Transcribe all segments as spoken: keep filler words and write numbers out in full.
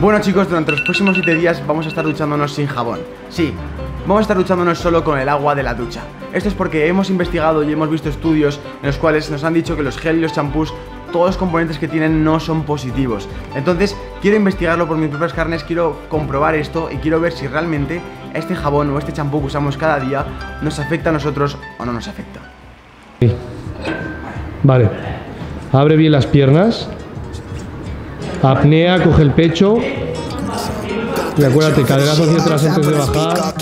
Bueno chicos, durante los próximos siete días vamos a estar duchándonos sin jabón. Sí, vamos a estar duchándonos solo con el agua de la ducha. Esto es porque hemos investigado y hemos visto estudios en los cuales nos han dicho que los gel y los champús, todos los componentes que tienen no son positivos. Entonces quiero investigarlo por mis propias carnes, quiero comprobar esto y quiero ver si realmente este jabón o este champú que usamos cada día nos afecta a nosotros o no nos afecta. Sí. Vale, abre bien las piernas. Apnea, coge el pecho. Y acuérdate, caderas hacia atrás antes de bajar.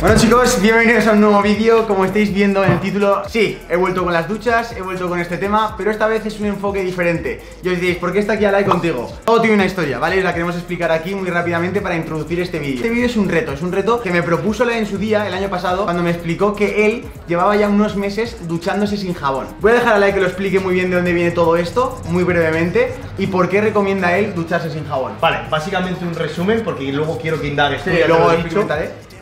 Bueno chicos, bienvenidos a un nuevo vídeo. Como estáis viendo en el título, sí, he vuelto con las duchas, he vuelto con este tema, pero esta vez es un enfoque diferente. Y os diréis, ¿por qué está aquí Alai contigo? Todo tiene una historia, ¿vale? Os la queremos explicar aquí muy rápidamente para introducir este vídeo. Este vídeo es un reto, es un reto que me propuso Alai en su día, el año pasado, cuando me explicó que él llevaba ya unos meses duchándose sin jabón. Voy a dejar a Alai que lo explique muy bien de dónde viene todo esto, muy brevemente, y por qué recomienda a él ducharse sin jabón. Vale, básicamente un resumen, porque luego quiero que indagues. Sí, luego he dicho.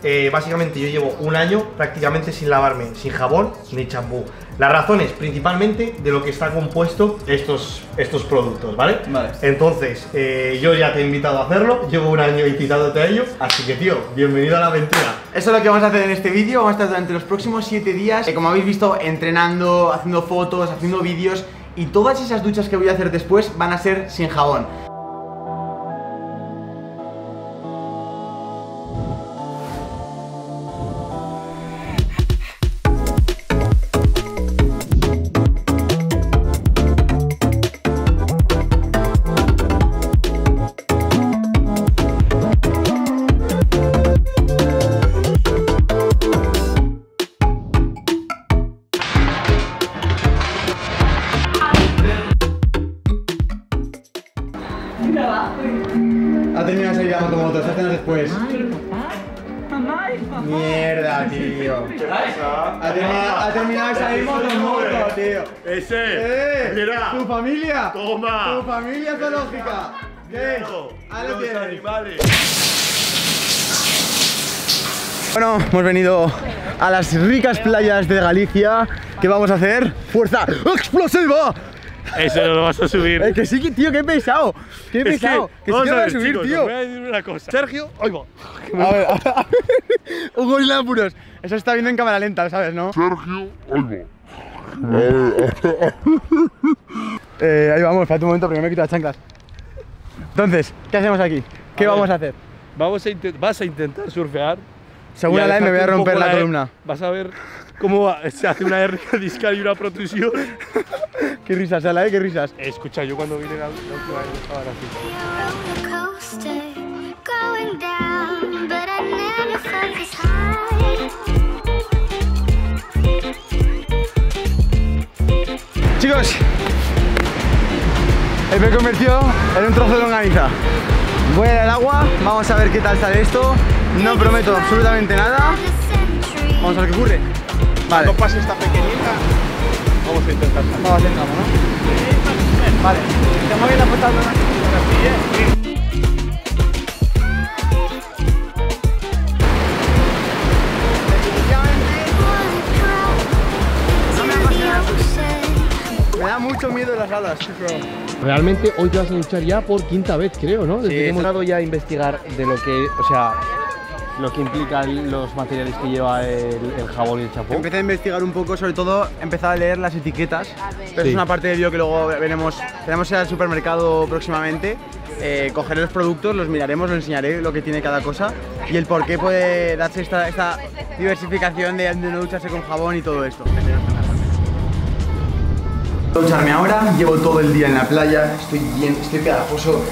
Eh, básicamente yo llevo un año prácticamente sin lavarme, sin jabón ni champú. Las razones principalmente de lo que está compuesto estos, estos productos, ¿vale? Vale. Entonces, eh, yo ya te he invitado a hacerlo, llevo un año invitándote a ello, así que tío, bienvenido a la aventura. Eso es lo que vamos a hacer en este vídeo, vamos a estar durante los próximos siete días, eh, como habéis visto, entrenando, haciendo fotos, haciendo vídeos, y todas esas duchas que voy a hacer después van a ser sin jabón. Ha terminado de salir a motomotos, hasta después. Mamá, papá. Mierda, tío. ¿Qué pasa? Ha terminado, ha terminado de salir motomotos, tío. Ese. Eh, mira. Tu familia. Toma. Tu familia zoológica. ¿Qué? Ahora lo tienes. Bueno, hemos venido a las ricas playas de Galicia. ¿Qué vamos a hacer? ¡Fuerza explosiva! Eso no lo vas a subir. Es que sí, tío, que he pesado. Que he pesado. Que, que sí que lo vas a subir, chicos, tío. Voy a decir una cosa. Sergio, oigo. A ver, a ver. Un gorila de puros. Eso está viendo en cámara lenta, ¿sabes, no? Sergio, oigo. A ver, a ver. Ahí vamos, espérate un momento, primero me quito las chanclas. Entonces, ¿qué hacemos aquí? ¿Qué a vamos ver. a hacer? Vamos a vas a intentar surfear. Según la E me voy a romper la, la columna. Vas a ver cómo va. Se hace una hernia discal y una protrusión. Qué risas, Ala, ¿eh? Qué risas. Escucha, yo cuando vine la última vez estaba así. Chicos, me he convertido en un trozo de longaniza. Voy a ir al agua, vamos a ver qué tal sale esto. No prometo absolutamente nada. Vamos a ver qué ocurre. Vale. Cuando pase esta pequeñita. Vamos a intentar. Vamos a entrar, ¿no? Vale. Te voy a ir a apostar una castilla. Me da mucho miedo las alas, bro. Realmente hoy te vas a duchar ya por quinta vez, creo, ¿no? Desde sí, que hemos dado ya a investigar de lo que, o sea, lo que implican los materiales que lleva el, el jabón y el champú. Empecé a investigar un poco, sobre todo empezaba a leer las etiquetas, pero sí. Es una parte de vídeo que luego veremos, tenemos al supermercado próximamente, eh, cogeré los productos, los miraremos, los enseñaré lo que tiene cada cosa y el por qué puede darse esta, esta diversificación de, de no ducharse con jabón y todo esto. Voy a ducharme ahora, llevo todo el día en la playa, estoy bien, estoy pegajoso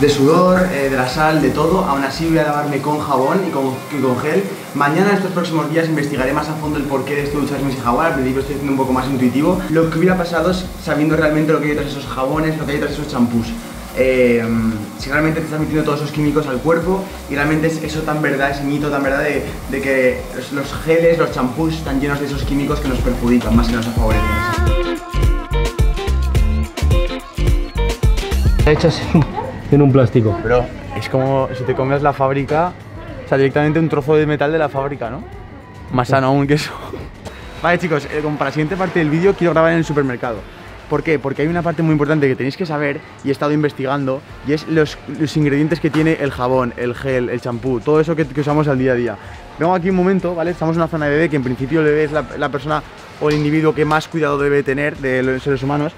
de sudor, eh, de la sal, de todo. Aún así voy a lavarme con jabón y con, y con gel. Mañana, en estos próximos días, investigaré más a fondo el porqué de esto de ducharme sin jabón. Al principio estoy haciendo un poco más intuitivo lo que hubiera pasado sabiendo realmente lo que hay detrás de esos jabones, lo que hay detrás de esos champús. eh, si realmente te estás metiendo todos esos químicos al cuerpo, y realmente es eso tan verdad, ese mito tan verdad de, de que los geles, los champús están llenos de esos químicos que nos perjudican más que nos favorecen. Hechas en un plástico. Pero es como si te comes la fábrica, o sea, directamente un trozo de metal de la fábrica, ¿no? Más sano aún que eso. Vale, chicos, eh, como para la siguiente parte del vídeo quiero grabar en el supermercado. ¿Por qué? Porque hay una parte muy importante que tenéis que saber, y he estado investigando, y es los, los ingredientes que tiene el jabón, el gel, el champú, todo eso que, que usamos al día a día. Vengo aquí un momento, ¿vale? Estamos en una zona de bebé, que en principio el bebé es la, la persona o el individuo que más cuidado debe tener de los seres humanos.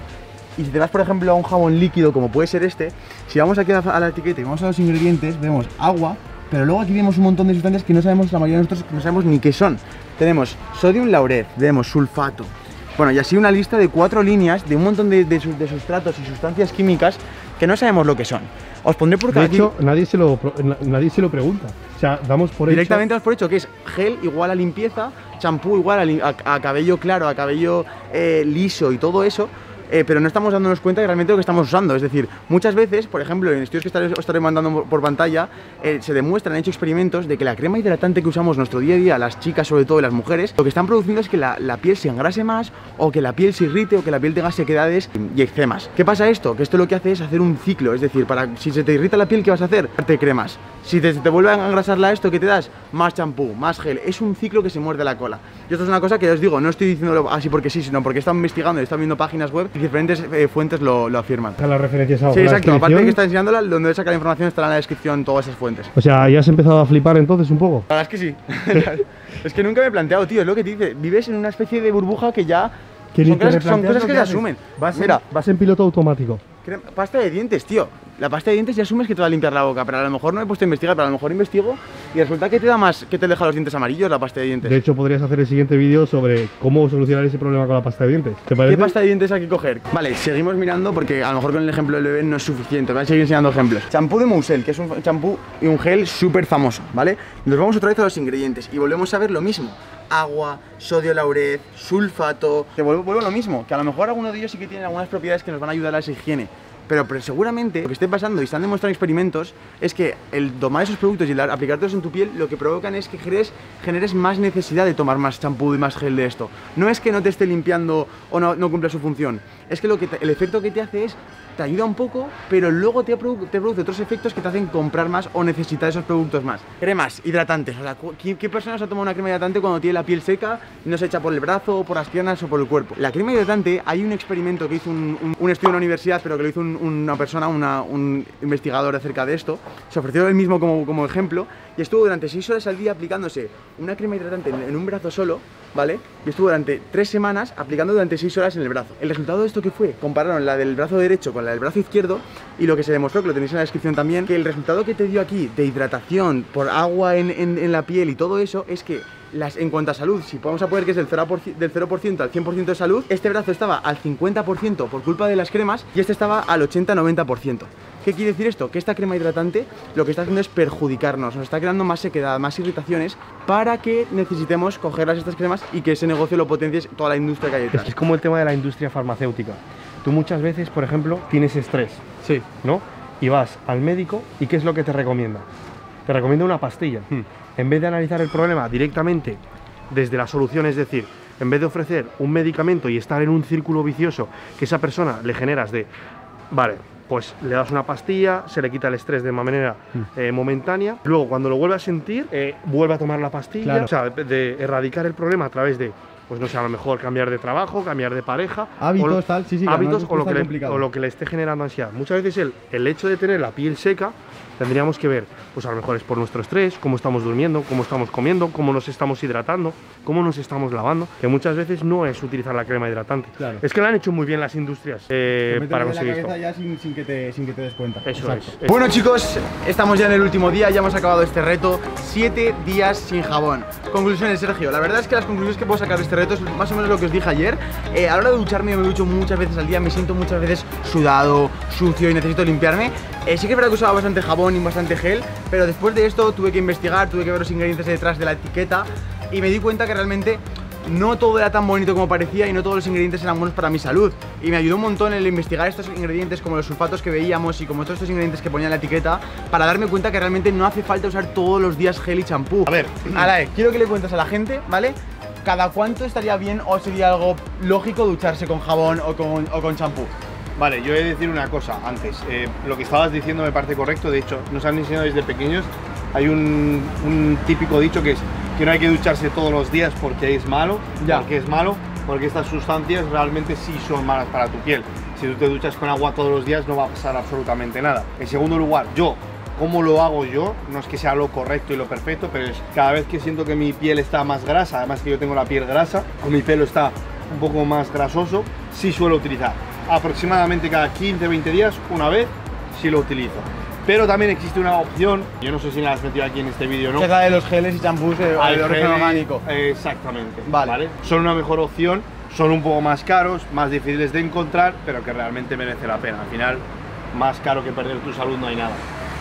Y si te das, por ejemplo, a un jabón líquido como puede ser este, si vamos aquí a la, a la etiqueta y vamos a los ingredientes, vemos agua, pero luego aquí vemos un montón de sustancias que no sabemos, la mayoría de nosotros no sabemos ni qué son. Tenemos sodium-laureth, tenemos sulfato, bueno, y así una lista de cuatro líneas de un montón de, de, de sustratos y sustancias químicas que no sabemos lo que son. Os pondré por cada... De hecho, aquí... nadie, se lo, nadie se lo pregunta. O sea, damos por hecho... Directamente damos por hecho que es gel igual a limpieza, champú igual a, a, a cabello claro, a cabello eh, liso y todo eso. Eh, pero no estamos dándonos cuenta de realmente lo que estamos usando. Es decir, muchas veces, por ejemplo, en estudios que estaré, os estaré mandando por pantalla, eh, se demuestran, han hecho experimentos de que la crema hidratante que usamos nuestro día a día, las chicas sobre todo y las mujeres, lo que están produciendo es que la, la piel se engrase más, o que la piel se irrite, o que la piel tenga sequedades y eczemas. ¿Qué pasa esto? Que esto lo que hace es hacer un ciclo. Es decir, para, si se te irrita la piel, ¿qué vas a hacer? Darte cremas. Si te, te vuelve a engrasarla esto, ¿qué te das? Más champú, más gel. Es un ciclo que se muerde la cola. Y esto es una cosa que os digo, no estoy diciéndolo así porque sí, sino porque están investigando y están viendo páginas web y diferentes eh, fuentes lo, lo afirman. Están las referencias ahora. Sí, exacto. Aparte de que está enseñándola, donde saca la información estará en la descripción todas esas fuentes. O sea, ¿ya has empezado a flipar entonces un poco? La verdad es que sí. Es que nunca me he planteado, tío, es lo que te dice. Vives en una especie de burbuja que ya... Son cosas, son cosas que, que te asumen. Vas, Mira, en, vas en piloto automático. Pasta de dientes, tío. La pasta de dientes ya asumes que te va a limpiar la boca, pero a lo mejor no me he puesto a investigar, pero a lo mejor investigo y resulta que te da más, que te deja los dientes amarillos la pasta de dientes. De hecho, podrías hacer el siguiente vídeo sobre cómo solucionar ese problema con la pasta de dientes. ¿Te parece? ¿Qué pasta de dientes hay que coger? Vale, seguimos mirando porque a lo mejor con el ejemplo del bebé no es suficiente. Voy a seguir enseñando ejemplos. Champú de Moussel, que es un champú y un gel súper famoso, ¿vale? Nos vamos otra vez a los ingredientes y volvemos a ver lo mismo. Agua, sodio laureth, sulfato. Te vuelvo, vuelvo a lo mismo, que a lo mejor alguno de ellos sí que tiene algunas propiedades que nos van a ayudar a esa higiene, pero, pero seguramente lo que esté pasando y se han demostrado experimentos es que el tomar esos productos y el aplicarlos en tu piel lo que provocan es que generes, generes más necesidad de tomar más champú y más gel de esto. No es que no te esté limpiando o no, no cumpla su función, es que, lo que te, el efecto que te hace es te ayuda un poco, pero luego te, produ te produce otros efectos que te hacen comprar más o necesitar esos productos más. Cremas hidratantes, o sea, ¿qué, qué persona se ha tomado una crema hidratante cuando tiene la piel seca y no se echa por el brazo, o por las piernas o por el cuerpo? La crema hidratante, hay un experimento que hizo un, un, un estudio en la universidad, pero que lo hizo un, una persona, una, un investigador acerca de esto, se ofreció él mismo como, como ejemplo, y estuvo durante seis horas al día aplicándose una crema hidratante en, en un brazo solo, ¿vale? Y estuvo durante tres semanas aplicando durante seis horas en el brazo. El resultado de esto que fue, compararon la del brazo derecho con la del brazo izquierdo, y lo que se demostró, que lo tenéis en la descripción también, que el resultado que te dio aquí de hidratación por agua en, en, en la piel y todo eso es que las, en cuanto a salud, si podemos apoyar que es del cero por ciento, del cero por ciento al cien por ciento de salud, este brazo estaba al cincuenta por ciento por culpa de las cremas y este estaba al ochenta noventa por ciento. ¿Qué quiere decir esto? Que esta crema hidratante lo que está haciendo es perjudicarnos, nos está creando más sequedad, más irritaciones, para que necesitemos cogerlas estas cremas y que ese negocio lo potencie toda la industria que hay detrás. Es como el tema de la industria farmacéutica. Tú muchas veces, por ejemplo, tienes estrés, sí, ¿no? Y vas al médico y ¿qué es lo que te recomienda? Te recomienda una pastilla. Hmm. En vez de analizar el problema directamente desde la solución, es decir, en vez de ofrecer un medicamento y estar en un círculo vicioso que esa persona le generas de, vale, pues le das una pastilla, se le quita el estrés de manera eh, momentánea, luego cuando lo vuelve a sentir, eh, vuelve a tomar la pastilla, claro. O sea, de, de erradicar el problema a través de, pues no sé, a lo mejor cambiar de trabajo, cambiar de pareja, hábitos, o lo, tal, sí, sí, hábitos no, o, lo que le, o lo que le esté generando ansiedad. Muchas veces el, el hecho de tener la piel seca, tendríamos que ver, pues a lo mejor es por nuestro estrés, cómo estamos durmiendo, cómo estamos comiendo, cómo nos estamos hidratando, cómo nos estamos lavando, que muchas veces no es utilizar la crema hidratante. Claro. Es que lo han hecho muy bien las industrias eh, para conseguir esto. Te metes en la cabeza ya sin, sin, que te, sin que te des cuenta. Eso es, eso. Bueno, chicos, estamos ya en el último día, ya hemos acabado este reto, siete días sin jabón. Conclusiones, Sergio, la verdad es que las conclusiones que puedo sacar de este reto es más o menos lo que os dije ayer. Eh, a la hora de ducharme, yo me ducho muchas veces al día, me siento muchas veces sudado, sucio y necesito limpiarme. Eh, sí que es verdad que usaba bastante jabón y bastante gel, pero después de esto tuve que investigar, tuve que ver los ingredientes detrás de la etiqueta y me di cuenta que realmente no todo era tan bonito como parecía y no todos los ingredientes eran buenos para mi salud. Y me ayudó un montón el investigar estos ingredientes, como los sulfatos que veíamos y como todos estos ingredientes que ponía en la etiqueta, para darme cuenta que realmente no hace falta usar todos los días gel y champú. A ver, Alae, quiero que le cuentes a la gente, ¿vale? ¿Cada cuánto estaría bien o sería algo lógico ducharse con jabón o con, o con champú? Vale, yo he de decir una cosa antes. Eh, lo que estabas diciendo me parece correcto. De hecho, nos han enseñado desde pequeños. Hay un, un típico dicho que es que no hay que ducharse todos los días porque es malo, ya. porque es malo, porque estas sustancias realmente sí son malas para tu piel. Si tú te duchas con agua todos los días no va a pasar absolutamente nada. En segundo lugar, yo... ¿Cómo lo hago yo? No es que sea lo correcto y lo perfecto, pero es cada vez que siento que mi piel está más grasa, además que yo tengo la piel grasa, o mi pelo está un poco más grasoso, sí suelo utilizar. Aproximadamente cada quince a veinte días, una vez, sí lo utilizo. Pero también existe una opción, yo no sé si la has metido aquí en este vídeo, ¿no? Es la de los geles y champús de origen orgánico. Exactamente. Vale. ¿Vale? Son una mejor opción, son un poco más caros, más difíciles de encontrar, pero que realmente merece la pena. Al final, más caro que perder tu salud no hay nada.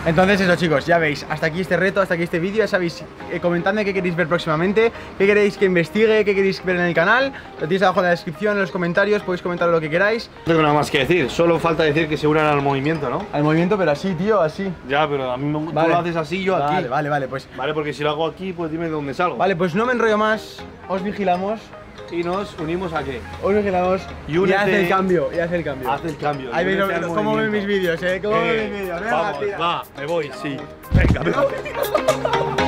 Entonces eso, chicos, ya veis, hasta aquí este reto, hasta aquí este vídeo. Ya sabéis, eh, comentadme qué queréis ver próximamente, qué queréis que investigue, qué queréis ver en el canal. Lo tenéis abajo en la descripción, en los comentarios, podéis comentar lo que queráis. No tengo nada más que decir, solo falta decir que se unan al movimiento, ¿no? Al movimiento, pero así, tío, así. Ya, pero a mí me gusta, lo haces así, yo aquí. Vale, vale, vale, pues. Vale, porque si lo hago aquí, pues dime dónde salgo. Vale, pues no me enrollo más, os vigilamos. Y nos unimos a qué. Os vigilamos y, y hace el cambio, y hace el cambio. Haz el cambio. Ahí veis cómo ven mis vídeos, eh. Cómo eh, ven mis vídeos. Venga, vamos, tira. Va, me voy, sí. Venga, me voy.